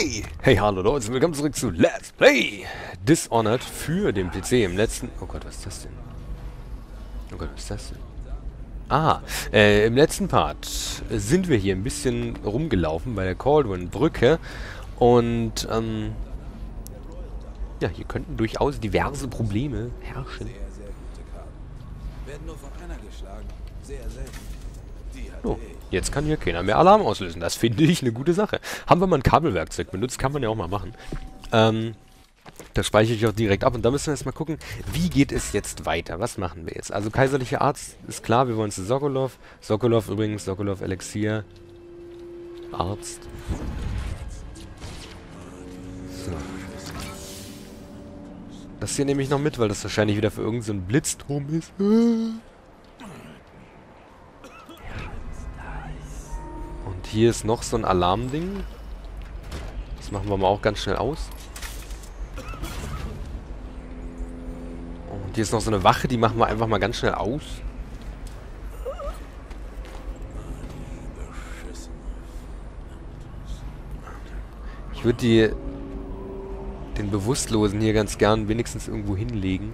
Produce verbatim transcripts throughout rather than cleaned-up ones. Hey! Hey, hallo Leute, willkommen zurück zu Let's Play Dishonored für den P C im letzten... Oh Gott, was ist das denn? Oh Gott, was ist das denn? Ah, äh, im letzten Part sind wir hier ein bisschen rumgelaufen bei der Caldwin-Brücke und, ähm... ja, hier könnten durchaus diverse Probleme herrschen. Sehr, sehr gute Karten. Werden nur von einer geschlagen. Sehr selten. Die hat oh. Jetzt kann hier keiner mehr Alarm auslösen. Das finde ich eine gute Sache. Haben wir mal ein Kabelwerkzeug benutzt, kann man ja auch mal machen. Ähm, das speichere ich auch direkt ab. Und da müssen wir erstmal gucken, wie geht es jetzt weiter? Was machen wir jetzt? Also kaiserlicher Arzt ist klar, wir wollen zu Sokolov. Sokolov übrigens, Sokolov Elixier. Arzt. So. Das hier nehme ich noch mit, weil das wahrscheinlich wieder für irgendeinen so Blitzturm ist. Hier ist noch so ein Alarmding. Das machen wir mal auch ganz schnell aus. Und hier ist noch so eine Wache, die machen wir einfach mal ganz schnell aus. Ich würde die den Bewusstlosen hier ganz gern wenigstens irgendwo hinlegen,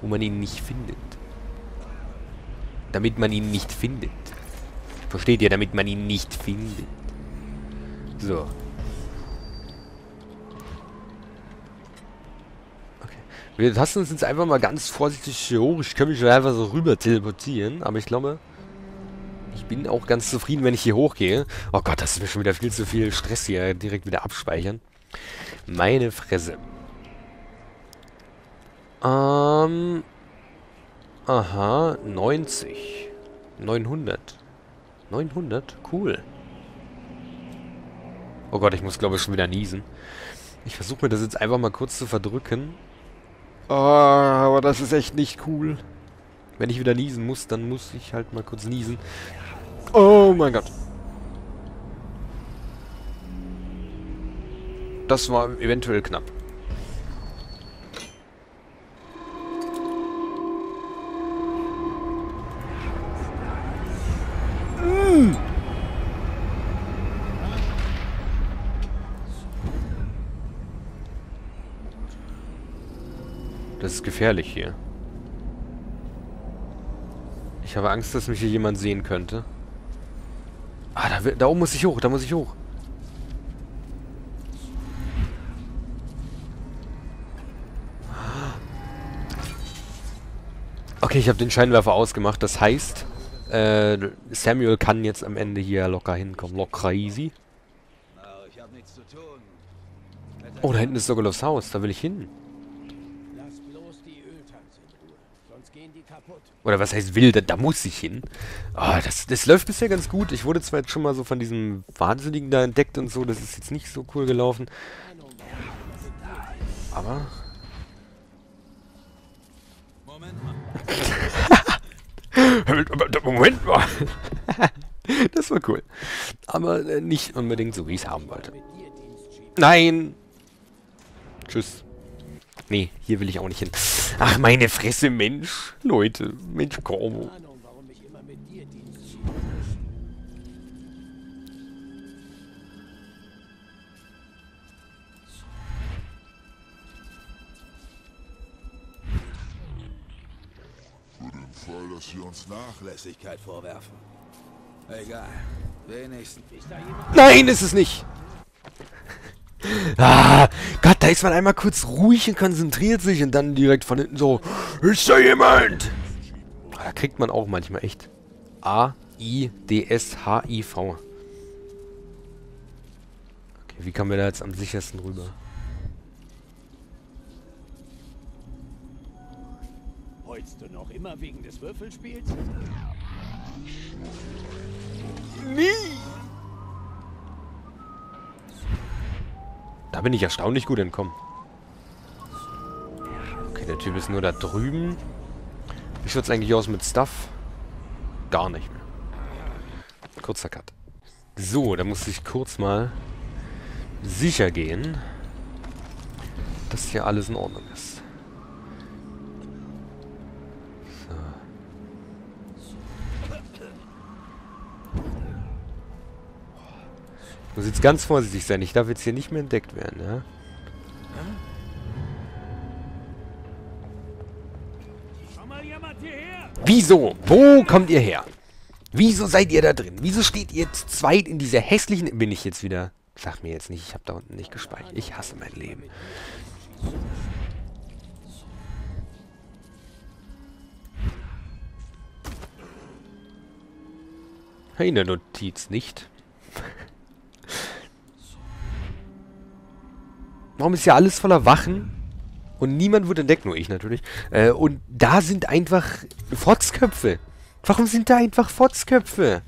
wo man ihn nicht findet. Damit man ihn nicht findet. Versteht ihr? Damit man ihn nicht findet. So. Okay. Wir lassen uns jetzt einfach mal ganz vorsichtig hier hoch. Ich kann mich schon einfach so rüber teleportieren. Aber ich glaube, ich bin auch ganz zufrieden, wenn ich hier hochgehe. Oh Gott, das ist mir schon wieder viel zu viel Stress hier. Direkt wieder abspeichern. Meine Fresse. Ähm. Aha. neunzig. neunhundert. neunhundert? Cool. Oh Gott, ich muss glaube ich schon wieder niesen. Ich versuche mir das jetzt einfach mal kurz zu verdrücken. Oh, aber das ist echt nicht cool. Wenn ich wieder niesen muss, dann muss ich halt mal kurz niesen. Oh mein Gott. Das war eventuell knapp. Das ist gefährlich hier. Ich habe Angst, dass mich hier jemand sehen könnte. Ah, da, da oben muss ich hoch, da muss ich hoch. Okay, ich habe den Scheinwerfer ausgemacht, das heißt, äh, Samuel kann jetzt am Ende hier locker hinkommen. Locker easy. Oh, da hinten ist Sokolovs Haus, da will ich hin. Oder was heißt will, da, da muss ich hin. Oh, das, das läuft bisher ganz gut. Ich wurde zwar jetzt schon mal so von diesem Wahnsinnigen da entdeckt und so. Das ist jetzt nicht so cool gelaufen. Aber... Moment mal. Das war cool. Aber nicht unbedingt so, wie ich es haben wollte. Nein. Tschüss. Nee, hier will ich auch nicht hin. Ach, meine Fresse, Mensch. Leute, Mensch, Corvo. Für den Fall, dass wir uns Nachlässigkeit vorwerfen. Egal. Wenigstens. Nein, ist es nicht. Ah, Gott, da ist man einmal kurz ruhig und konzentriert sich und dann direkt von hinten so, ist da jemand? Da kriegt man auch manchmal echt A I D S H I V. Okay, wie kommen wir da jetzt am sichersten rüber? Heulst du noch immer wegen des Würfelspiels? Nie! Da bin ich erstaunlich gut entkommen. Okay, der Typ ist nur da drüben. Wie schaut's eigentlich aus mit Stuff? Gar nicht mehr. Kurzer Cut. So, da muss ich kurz mal sicher gehen, dass hier alles in Ordnung ist. So. Muss jetzt ganz vorsichtig sein. Ich darf jetzt hier nicht mehr entdeckt werden, ja? Wieso? Wo kommt ihr her? Wieso seid ihr da drin? Wieso steht ihr zu zweit in dieser hässlichen... Bin ich jetzt wieder... Sag mir jetzt nicht, ich habe da unten nicht gespeichert. Ich hasse mein Leben. In der Notiz nicht. Warum ist ja alles voller Wachen? Und niemand wird entdeckt, nur ich natürlich. Äh, und da sind einfach Fotzköpfe. Warum sind da einfach Fotzköpfe?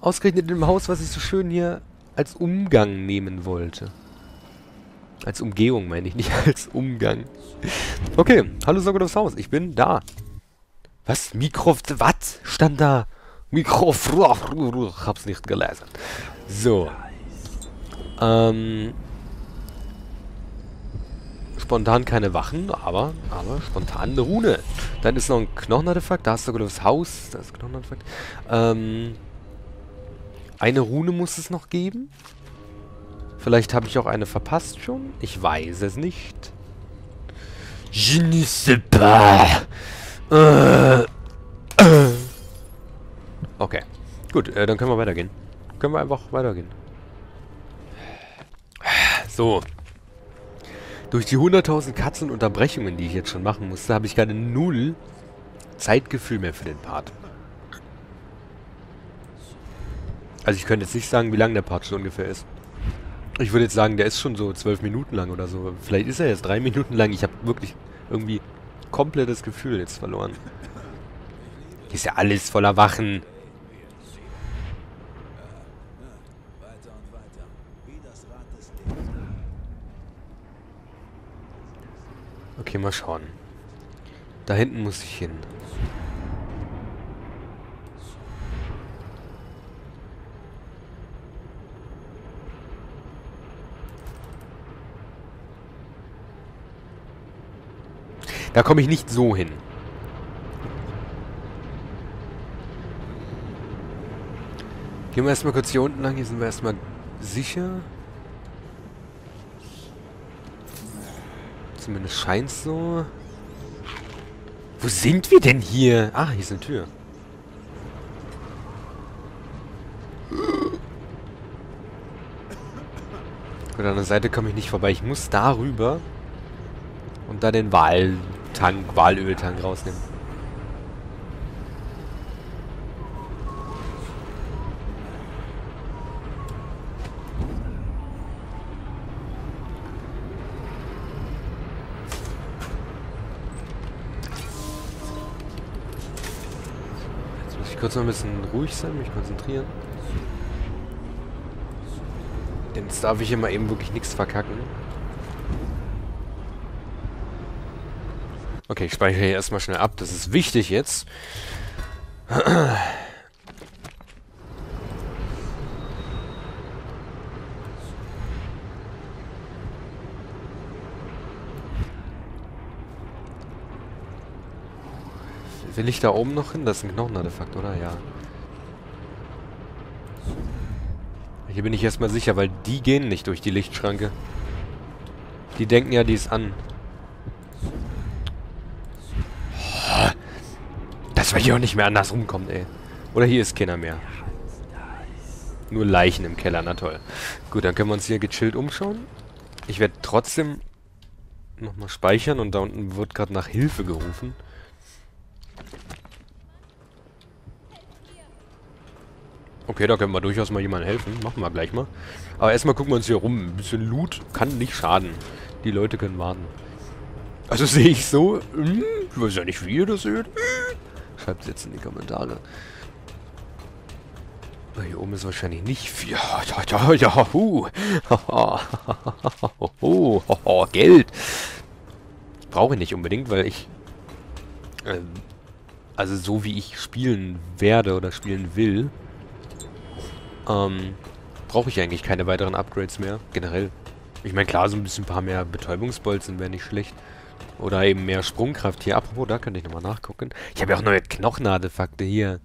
Ausgerechnet in dem Haus, was ich so schön hier als Umgang nehmen wollte. Als Umgehung meine ich, nicht als Umgang. Okay, hallo Sokolovs Haus, ich bin da. Was? Mikrof... Was? Stand da. Mikrof... Hab's nicht gelesen. So. Ähm... Spontan keine Wachen, aber, aber spontan eine Rune. Dann ist noch ein Knochenartefakt. Da hast du das Haus. Da ist ein Knochenartefakt. Ähm, eine Rune muss es noch geben. Vielleicht habe ich auch eine verpasst schon. Ich weiß es nicht. Je ne sais pas. Äh, äh. Okay. Gut, äh, dann können wir weitergehen. Können wir einfach weitergehen. So. Durch die hunderttausend Katzen Unterbrechungen, die ich jetzt schon machen musste, habe ich gerade null Zeitgefühl mehr für den Part. Also ich könnte jetzt nicht sagen, wie lang der Part schon ungefähr ist. Ich würde jetzt sagen, der ist schon so zwölf Minuten lang oder so. Vielleicht ist er jetzt drei Minuten lang. Ich habe wirklich irgendwie komplettes Gefühl jetzt verloren. Hier ist ja alles voller Wachen. Okay, mal schauen. Da hinten muss ich hin. Da komme ich nicht so hin. Gehen wir erstmal kurz hier unten lang. Hier sind wir erstmal sicher. Zumindest scheint es so. Wo sind wir denn hier? Ah, hier ist eine Tür. Gut, an der Seite komme ich nicht vorbei. Ich muss darüber und da den Waltank, Walöltank rausnehmen. Kurz noch ein bisschen ruhig sein, mich konzentrieren. Denn jetzt darf ich hier mal eben wirklich nichts verkacken. Okay, ich speichere hier erstmal schnell ab. Das ist wichtig jetzt. Will ich da oben noch hin? Das ist ein Knochenartefakt, oder? Ja. Hier bin ich erstmal sicher, weil die gehen nicht durch die Lichtschranke. Die denken ja, die ist an. Dass wir hier auch nicht mehr anders rumkommen, ey. Oder hier ist keiner mehr. Nur Leichen im Keller, na toll. Gut, dann können wir uns hier gechillt umschauen. Ich werde trotzdem nochmal speichern und da unten wird gerade nach Hilfe gerufen. Okay, da können wir durchaus mal jemandem helfen. Machen wir gleich mal. Aber erstmal gucken wir uns hier rum. Ein bisschen Loot kann nicht schaden. Die Leute können warten. Also sehe ich so. Hm, ich weiß ja nicht, wie ihr das seht. Hm. Schreibt es jetzt in die Kommentare. Aber hier oben ist wahrscheinlich nicht viel. Ja, ja, ja, hu. Geld. Brauche ich nicht unbedingt, weil ich... Ähm, also so wie ich spielen werde oder spielen will... Ähm, brauche ich eigentlich keine weiteren Upgrades mehr, generell. Ich meine, klar, so ein bisschen ein paar mehr Betäubungsbolzen wäre nicht schlecht. Oder eben mehr Sprungkraft hier. Apropos, da könnte ich nochmal nachgucken. Ich habe ja auch neue Knochenartefakte hier.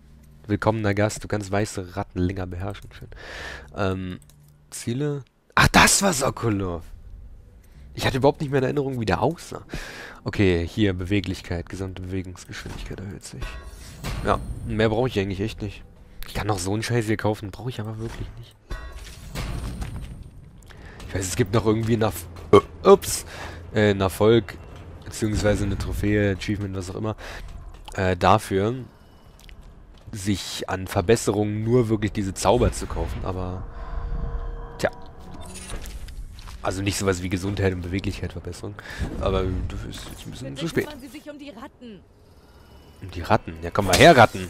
Willkommener Gast, du kannst weiße Ratten länger beherrschen. Schön. Ähm, Ziele? Ach, das war Sokolov! Ich hatte überhaupt nicht mehr in Erinnerung, wie der aussah. Okay, hier, Beweglichkeit. Gesamte Bewegungsgeschwindigkeit erhöht sich. Ja, mehr brauche ich eigentlich echt nicht. Ich kann noch so einen Scheiß hier kaufen, brauche ich aber wirklich nicht. Ich weiß, es gibt noch irgendwie einen Ups, äh, einen Erfolg, beziehungsweise eine Trophäe, Achievement, was auch immer, äh, dafür, sich an Verbesserungen nur wirklich diese Zauber zu kaufen, aber tja. Also nicht sowas wie Gesundheit und Beweglichkeit verbessern, aber das ist jetzt ein bisschen zu spät. Sie sich um die Ratten. Um die Ratten? Ja, komm mal her, Ratten!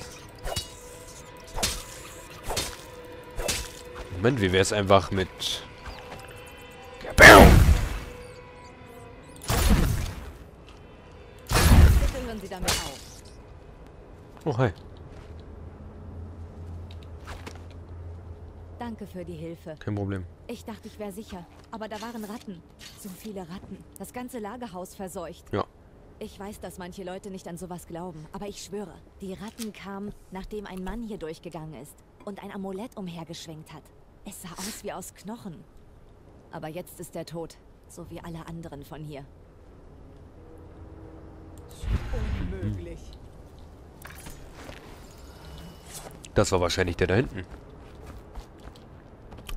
Moment, wie wäre es einfach mit... Ja, BAM! Bitte hören Sie damit auf. Oh, hi. Danke für die Hilfe. Kein Problem. Ich dachte, ich wäre sicher, aber da waren Ratten. So viele Ratten. Das ganze Lagerhaus verseucht. Ja. Ich weiß, dass manche Leute nicht an sowas glauben, aber ich schwöre, die Ratten kamen, nachdem ein Mann hier durchgegangen ist und ein Amulett umhergeschwenkt hat. Es sah aus wie aus Knochen. Aber jetzt ist er tot, so wie alle anderen von hier. Unmöglich. Das war wahrscheinlich der da hinten.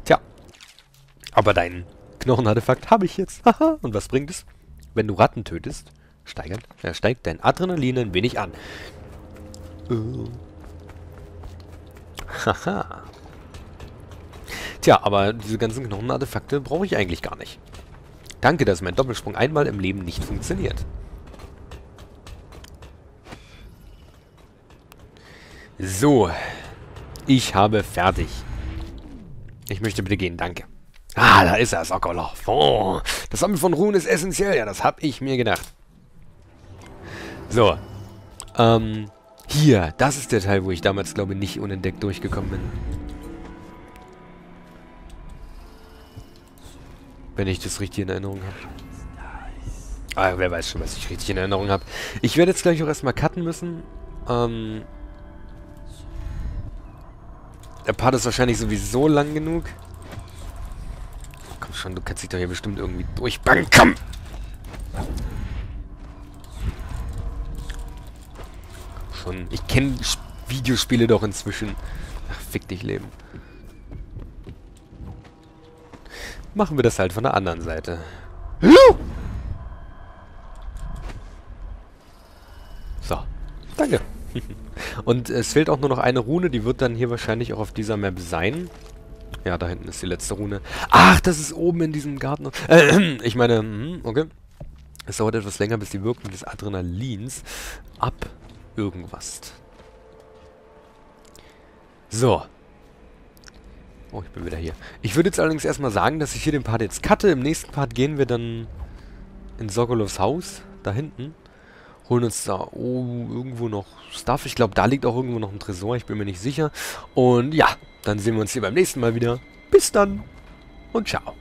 Tja. Aber deinen Knochenartefakt habe ich jetzt. Haha. Und was bringt es, wenn du Ratten tötest? Steigert, ja, steigt dein Adrenalin ein wenig an. Uh. Haha. Tja, aber diese ganzen Knochenartefakte brauche ich eigentlich gar nicht. Danke, dass mein Doppelsprung einmal im Leben nicht funktioniert. So. Ich habe fertig. Ich möchte bitte gehen, danke. Ah, da ist er, Sokolov. Oh, das Sammeln von Runen ist essentiell. Ja, das habe ich mir gedacht. So, ähm, hier, das ist der Teil, wo ich damals, glaube ich, nicht unentdeckt durchgekommen bin. Wenn ich das richtig in Erinnerung habe. Ah, wer weiß schon, was ich richtig in Erinnerung habe. Ich werde jetzt gleich auch erstmal cutten müssen. Ähm, der Part ist wahrscheinlich sowieso lang genug. Komm schon, du kannst dich doch hier bestimmt irgendwie durchbangen. Komm! Schon. Ich kenne Videospiele doch inzwischen. Ach, fick dich, Leben. Machen wir das halt von der anderen Seite. So. Danke. Und es fehlt auch nur noch eine Rune. Die wird dann hier wahrscheinlich auch auf dieser Map sein. Ja, da hinten ist die letzte Rune. Ach, das ist oben in diesem Garten. Äh, ich meine, okay. Es dauert etwas länger, bis die Wirkung des Adrenalins ab... irgendwas. So. Oh, ich bin wieder hier. Ich würde jetzt allerdings erstmal sagen, dass ich hier den Part jetzt cutte. Im nächsten Part gehen wir dann in Sokolovs Haus. Da hinten. Holen uns da oh, irgendwo noch Stuff. Ich glaube, da liegt auch irgendwo noch ein Tresor. Ich bin mir nicht sicher. Und ja, dann sehen wir uns hier beim nächsten Mal wieder. Bis dann und ciao.